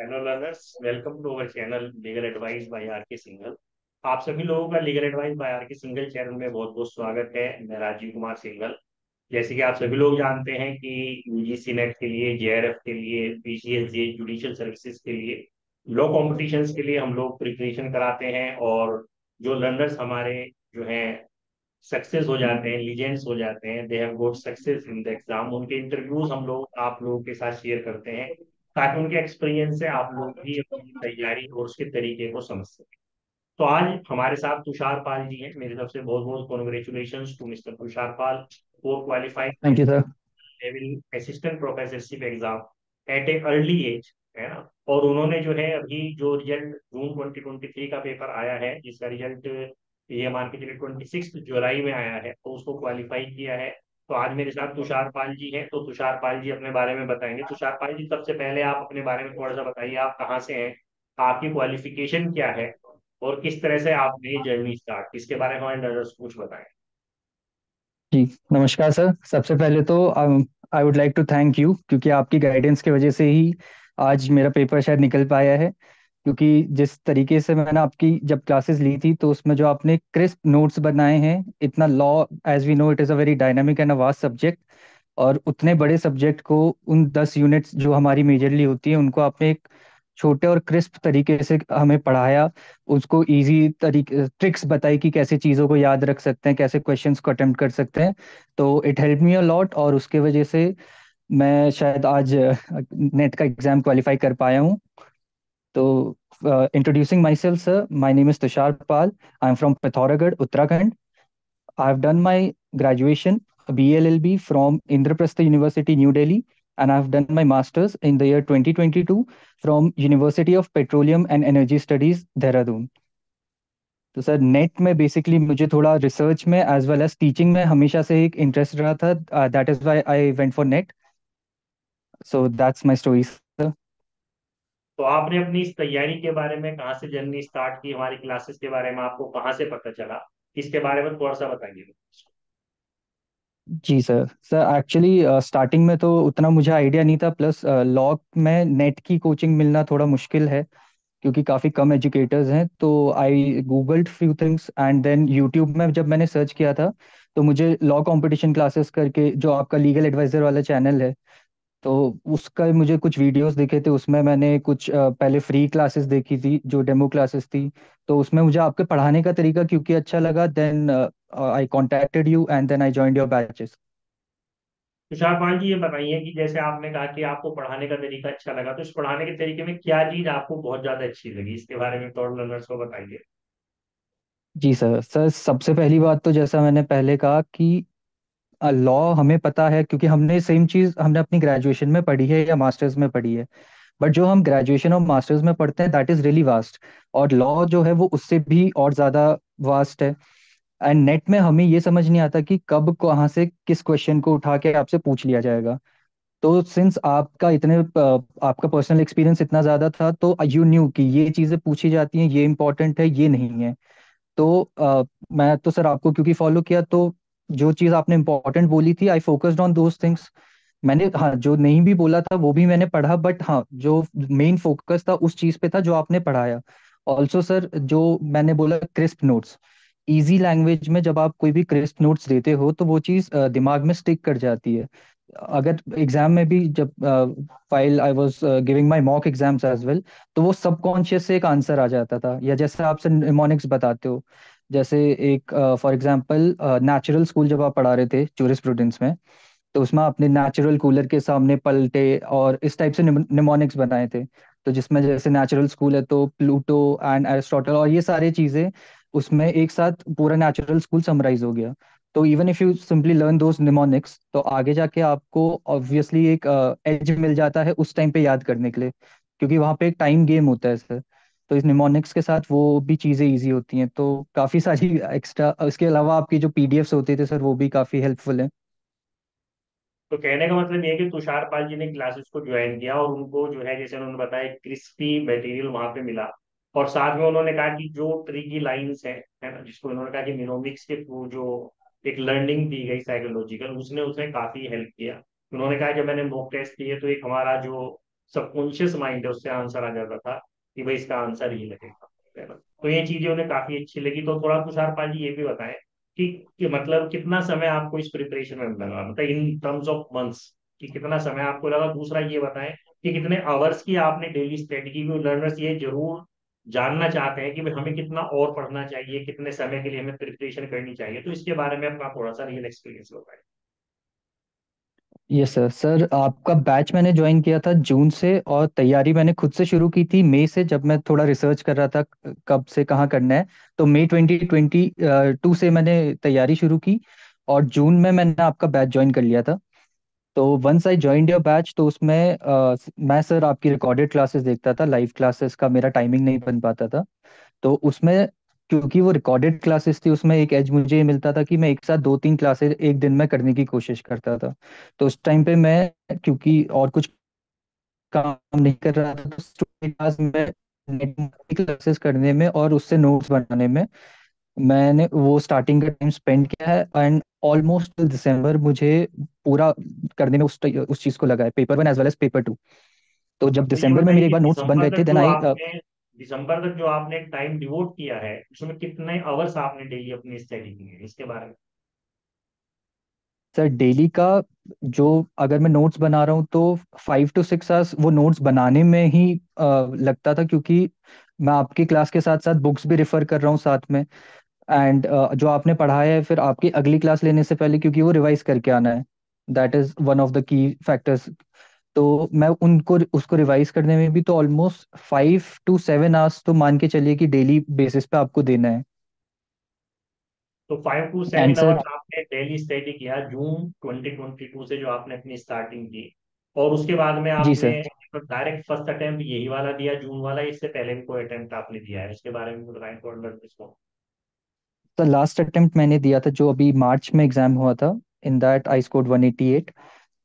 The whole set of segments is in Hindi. Hello learners, welcome to our channel legal advice by R K Singal. आप सभी लोगों का legal advice by R K Singal channel में बहुत बहुत स्वागत है। मैं राजीव कुमार सिंगल। जैसे कि आप सभी लोग जानते हैं कि यूजीसी नेट के लिए, जेआरएफ के लिए, पीसीएस जुडिशियल सर्विसेज के लिए, लॉ कॉम्पिटिशन्स के लिए हम लोग प्रिपरेशन कराते हैं और जो लर्नर्स हमारे जो है सक्सेस हो जाते हैं, लीजेंड्स हो जाते हैं, they have got success in the exam, उनके इंटरव्यूज हम लोग आप लोगों के साथ शेयर करते हैं ताकि उनके एक्सपीरियंस से आप लोग भी अपनी तैयारी और उसके तरीके को समझ सकें। तो आज हमारे साथ तुषार पाल जी हैं। मेरे सबसे बहुत बहुत congratulations to mister Tushar Pal for qualifying thank you sir level assistant professorship exam at a early age, है ना। और उन्होंने जो है अभी जो रिजल्ट जून 2023 का पेपर आया है, जिसका रिजल्ट ये मान के चलिए 26 जुलाई में आया है, तो उसको क्वालिफाई किया है। तो आज मेरे साथ तुषार पाल जी हैं। तो तुषार पाल जी अपने बारे में बताएंगे। तुषार पाल जी, सबसे पहले आप अपने बारे में थोड़ा सा बताइए, आप कहाँ से हैं, आपकी क्वालिफिकेशन क्या है और किस तरह से आपने ये जर्नी स्टार्ट, इसके बारे में हमारे कुछ बताएं। जी नमस्कार सर। सबसे पहले तो I would like to thank you, क्योंकि आपकी गाइडेंस की वजह से ही आज मेरा पेपर शायद निकल पाया है। क्योंकि जिस तरीके से मैंने आपकी जब क्लासेस ली थी तो उसमें जो आपने क्रिस्प नोट्स बनाए हैं, इतना law as we know it is a very dynamic and a vast subject, और उतने बड़े सब्जेक्ट को उन 10 यूनिट्स जो हमारी मेजरली होती है उनको आपने एक छोटे और क्रिस्प तरीके से हमें पढ़ाया, उसको इजी तरीके ट्रिक्स बताई कि कैसे चीज़ों को याद रख सकते हैं, कैसे क्वेश्चंस को अटेम्प्ट कर सकते हैं। तो it help me a lot और उसके वजह से मैं शायद आज नेट का एग्जाम क्वालिफाई कर पाया हूँ। So introducing myself, sir, my name is Tushar Pal. I'm from Pithoragarh, Uttarakhand. I've done my graduation, BLLB, from Indraprastha University, New Delhi, and I've done my master's in the year 2022 from University of Petroleum and Energy Studies, Dehradun. तो सर नेट में बेसिकली मुझे थोड़ा रिसर्च में एज वेल एज टीचिंग में हमेशा से एक इंटरेस्ट रहा था, that is why I went for NET. So that's my story sir. तो आपने अपनी इस तैयारी के बारे में कहाँ से जर्नी स्टार्ट की, हमारी क्लासेस के बारे में आपको कहाँ से पता चला, इसके बारे में थोड़ा सा बताइए। जी सर एक्चुअली स्टार्टिंग में तो उतना मुझे आइडिया नहीं था, प्लस लॉ में नेट की कोचिंग मिलना थोड़ा मुश्किल है क्योंकि काफ़ी कम एजुकेटर्स हैं। तो I googled few things and then YouTube में जब मैंने सर्च किया था तो मुझे लॉ कॉम्पिटिशन क्लासेस करके जो आपका लीगल एडवाइजर वाला चैनल है तो उसका मुझे कुछ वीडियोस दिखे थे। उसमें मैंने कुछ पहले फ्री क्लासेस देखी थी जो डेमो क्लासेस थी, तो उसमें मुझे आपके पढ़ाने का तरीका क्योंकि अच्छा लगा, then I contacted you and then I joined your batches. Tushar Pal ji, ये बताइए कि जैसे आपने कहा कि आपको पढ़ाने का तरीका अच्छा लगा, तो इस पढ़ाने के तरीके में क्या चीज आपको बहुत ज्यादा अच्छी लगी, इसके बारे में थोड़ा लर्नर्स को बताइए। जी सर सबसे पहली बात तो जैसा मैंने पहले कहा कि लॉ हमें पता है क्योंकि हमने सेम चीज हमने अपनी ग्रेजुएशन में पढ़ी है या मास्टर्स में पढ़ी है, बट जो हम ग्रेजुएशन और मास्टर्स में पढ़ते हैं दैट इज रियली वास्ट, और लॉ जो है वो उससे भी और ज्यादा वास्ट है। एंड नेट में हमें ये समझ नहीं आता कि कब कहाँ से किस क्वेश्चन को उठा के आपसे पूछ लिया जाएगा। तो सिंस आपका पर्सनल एक्सपीरियंस इतना ज्यादा था तो यू न्यू कि ये चीजें पूछी जाती हैं, ये इंपॉर्टेंट है, ये नहीं है। तो मैं तो सर आपको क्योंकि फॉलो किया तो जो चीज आपने इम्पोर्टेंट बोली थी I focused on those things. मैंने हाँ जो नहीं भी बोला था वो भी मैंने पढ़ा, बट हाँ जो मेन फोकस था उस चीज पे था जो आपने पढ़ाया। ऑल्सो सर जो मैंने बोला क्रिस्प नोट्स, इजी लैंग्वेज में जब आप कोई भी क्रिस्प नोट्स देते हो तो वो चीज दिमाग में स्टिक कर जाती है। अगर एग्जाम में भी जब file I was giving my mock exams as well तो वो सबकॉन्शियस से एक आंसर आ जाता था, या जैसे आप सर निमोनिक्स बताते हो, जैसे एक फॉर एग्जांपल नेचुरल स्कूल जब आप पढ़ा रहे थे ज्यूरिस्प्रूडेंस में तो उसमें आपने नेचुरल कूलर के सामने पलटे और इस टाइप से निमोनिक्स बनाए थे। तो जिसमें जैसे नेचुरल स्कूल है तो प्लूटो एंड एरिस्टोटल और ये सारी चीजें उसमें एक साथ पूरा नेचुरल स्कूल समराइज हो गया। तो even if you simply learn those mnemonics तो आगे जाके आपको ऑब्वियसली एक एज मिल जाता है उस टाइम पे याद करने के लिए, क्योंकि वहाँ पे एक टाइम गेम होता है सर। तो इस निमोनिक्स के साथ वो भी चीजें इजी होती हैं। तो काफी सारी एक्स्ट्रा, इसके अलावा आपके जो पीडीएफ्स होते थे सर वो भी काफी हेल्पफुल हैं। तो कहने का मतलब ये है कि तुषार पाल जी ने क्लासेस को ज्वाइन किया और उनको जो है जैसे उन्होंने बताया क्रिस्पी मटेरियल वहाँ पे मिला, और साथ में उन्होंने कहा कि जो ट्री की लाइन्स है ना, जिसको उन्होंने कहा कि मिनोमिक्स के जो एक लर्निंग दी गई साइकोलॉजिकल, उसने काफी हेल्प किया। उन्होंने कहा जब मैंने मॉक टेस्ट किए तो एक हमारा जो सबकॉन्शियस माइंड है उससे आंसर आ जाता था कि भाई इसका आंसर ही लगेगा। तो ये चीजें उन्हें काफी अच्छी लगी। तो थोड़ा तुषार पाल जी ये भी बताएं कि मतलब कितना समय आपको इस प्रिपरेशन में लगा, मतलब इन टर्म्स ऑफ मंथ्स कि कितना समय आपको लगा। दूसरा ये बताएं कि कितने आवर्स की आपने डेली स्ट्रेटजी भी, लर्नर्स ये जरूर जानना चाहते हैं कि हमें कितना और पढ़ना चाहिए, कितने समय के लिए हमें प्रिपरेशन करनी चाहिए, तो इसके बारे में अपना थोड़ा सा रियल एक्सपीरियंस बताएं। Yes sir. सर आपका बैच मैंने ज्वाइन किया था जून से और तैयारी मैंने खुद से शुरू की थी मई से, जब मैं थोड़ा रिसर्च कर रहा था कब से कहाँ करना है। तो मई 2022 से मैंने तैयारी शुरू की और जून में मैंने आपका बैच ज्वाइन कर लिया था। तो once I joined your batch, तो उसमें मैं सर आपकी रिकॉर्डेड क्लासेस देखता था, लाइव क्लासेस का मेरा टाइमिंग नहीं बन पाता था। तो उसमें क्योंकि वो रिकॉर्डेड क्लासेस थी, उसमें एक एज मुझे मिलता था कि मैं एक साथ 2-3 क्लासेस एक दिन में करने की कोशिश करता था। तो उस टाइम पे मैं क्योंकि और कुछ काम नहीं कर रहा था, तो स्टूडेंट क्लास में क्लासेस करने में और उससे नोट्स बनाने में मैंने वो स्टार्टिंग का टाइम स्पेंड किया है। एंड ऑलमोस्ट टिल दिसंबर मुझे पूरा करने में उस चीज को लगा है, paper 1 as well as paper 2। तो जब दिसंबर में मेरे एक बार नोट्स बन गए थे, देन आई दिसंबर तक जो आपने टाइम डिवोट किया है उसमें कितने आवर्स आपने डेली अपनी स्टडी की है, इसके बारे में। सर डेली का जो अगर मैं नोट्स बना रहा हूँ तो 5 to 6 आवर्स वो नोट्स बनाने में ही लगता था, क्योंकि मैं आपकी क्लास के साथ साथ बुक्स भी रेफर कर रहा हूँ साथ में। एंड जो आपने पढ़ाया है फिर आपकी अगली क्लास लेने से पहले, क्योंकि वो रिवाइज करके आना है, that is one of the key factors. तो मैं उनको उसको रिवाइज करने में भी तो ऑलमोस्ट 5 to 7 आवर्स तो मान के चलिए कि डेली बेसिस पे आपको देना है। तो 5 to 7 आवर्स आपने डेली स्टडी किया जून 2022 से जो आपने अपनी स्टार्टिंग की, और उसके बाद में आपने डायरेक्ट फर्स्ट अटेम्प्ट यही वाला दिया जून वाला, इससे पहले भी कोई अटेम्प्ट आपने दिया है, इसके बारे में बताएं। तो लास्ट अटेम्प्ट मैंने दिया था जो अभी मार्च में एग्जाम हुआ था, इन दैट आई स्कोर्ड 188।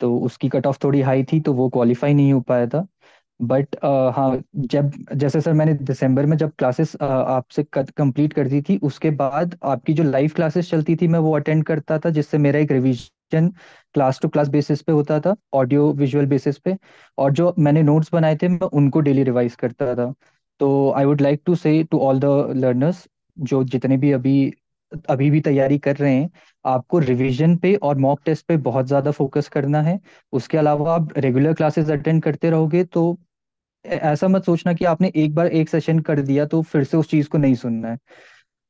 तो उसकी कट ऑफ थोड़ी हाई थी तो वो क्वालिफाई नहीं हो पाया था। बट हाँ, जब जैसे सर मैंने दिसंबर में जब क्लासेस आपसे कंप्लीट कर दी थी, उसके बाद आपकी जो लाइव क्लासेस चलती थी मैं वो अटेंड करता था, जिससे मेरा एक revision class to class basis पे होता था, ऑडियो विजुअल बेसिस पे। और जो मैंने नोट्स बनाए थे मैं उनको डेली रिवाइज करता था। तो I would like to say to all the learners जो जितने भी अभी भी तैयारी कर रहे हैं, आपको रिवीजन पे और मॉक टेस्ट पे बहुत ज्यादा फोकस करना है। उसके अलावा आप रेगुलर क्लासेस अटेंड करते रहोगे, तो ऐसा मत सोचना कि आपने एक बार एक सेशन कर दिया तो फिर से उस चीज को नहीं सुनना है।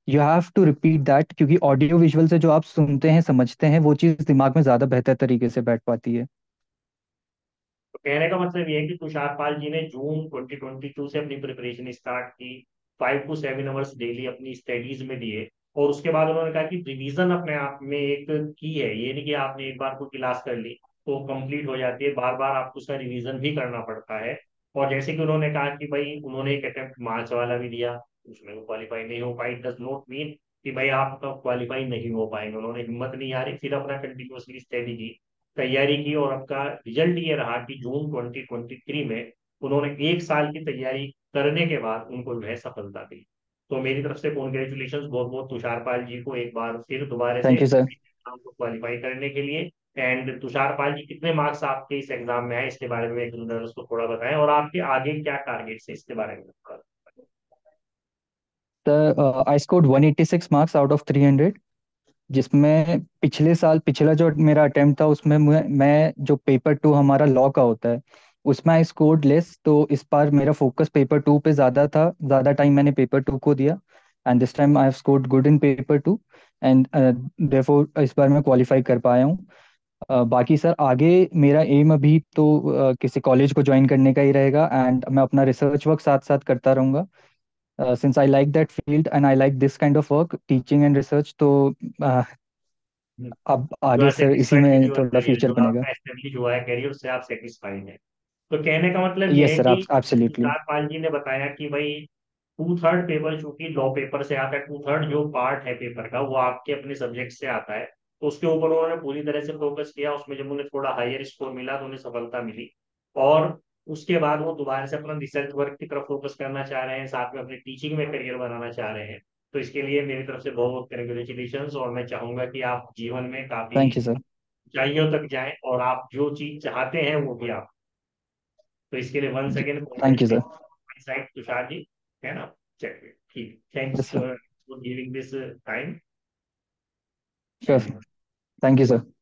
You have to repeat that, क्योंकि ऑडियो विजुअल से जो आप सुनते हैं समझते हैं वो चीज दिमाग में ज्यादा बेहतर तरीके से बैठ पाती है। तो कहने का मतलब ये है कि तुषार पाल जी ने जून 2022 से अपनी प्रिपरेशन स्टार्ट की, 5 to 7 आवर्स डेली अपनी स्टडीज में दिए, और उसके बाद उन्होंने कहा कि रिवीजन अपने आप में एक की है, ये नहीं कि आपने एक बार कोई क्लास कर ली तो कंप्लीट हो जाती है, बार बार आपको उसका रिवीजन भी करना पड़ता है। और जैसे कि उन्होंने कहा कि भाई उन्होंने एक अटेम्प्ट मार्च वाला भी दिया, उसमें वो क्वालिफाई नहीं हो पाई। डज नॉट मीन कि भाई आप तो क्वालिफाई नहीं हो पाएंगे, उन्होंने हिम्मत नहीं हारी, फिर अपना कंटिन्यूसली स्टडी की, तैयारी की, और आपका रिजल्ट ये रहा कि जून 2023 में उन्होंने 1 साल की तैयारी करने के बाद उनको जो है सफलता दी। तो मेरी तरफ से कॉन्ग्रेचुलेशंस बहुत बहुत तुषार पाल जी को एक बार फिर दोबारा से एग्जाम को क्वालिफाई करने के लिए। एंड तुषार पाल जी, कितने मार्क्स आपके इस एग्जाम में आए इसके बारे में एक लर्नर्स को थोड़ा बताएं, और आपके आगे क्या टारगेट्स हैं इसके बारे में। तो I scored 186 marks out of 300, जिसमें पिछले साल पिछला जो मेरा अटेम्प्ट था उसमें मैं जो पेपर 2 हमारा लॉ का होता है उसमें आई स्कोर्ड लेस। तो इस बार मेरा फोकस पेपर 2 पे ज्यादा था, ज्यादा टाइम मैंने पेपर 2 को दिया। And this time I have scored good in paper 2 and therefore इस बार मैं क्वालिफाई कर पाया हूँ। बाकी सर आगे मेरा एम अभी तो किसी कॉलेज को ज्वाइन करने का ही रहेगा, एंड मैं अपना रिसर्च वर्क साथ साथ करता रहूँगा since I like that field and I like this kind of work, teaching and research. तो अब आगे सर इसी में थोड़ा फ्यूचर बनेगा। तो कहने का मतलब ये है कि तुषार पाल जी ने बताया कि भाई 2/3 पेपर चूंकि लॉ पेपर से आता है, 2/3 जो पार्ट है पेपर का वो आपके अपने सब्जेक्ट से आता है, तो उसके ऊपर उन्होंने पूरी तरह से फोकस किया। उसमें जब उन्हें थोड़ा हायर स्कोर मिला तो उन्हें सफलता मिली, और उसके बाद वो दोबारा से अपना रिसर्च वर्क की तरफ फोकस करना चाह रहे हैं, साथ में अपनी टीचिंग में करियर बनाना चाह रहे हैं। तो इसके लिए मेरी तरफ से बहुत बहुत कंग्रेचुलेशन, और मैं चाहूंगा कि आप जीवन में काफी ऊंचाइयों तक जाए और आप जो चीज चाहते हैं वो भी आप तो इसके लिए one second thank you sir Tushar ji, है ना, चलिए ठीक, thanks for giving this time, sure, thank you sir.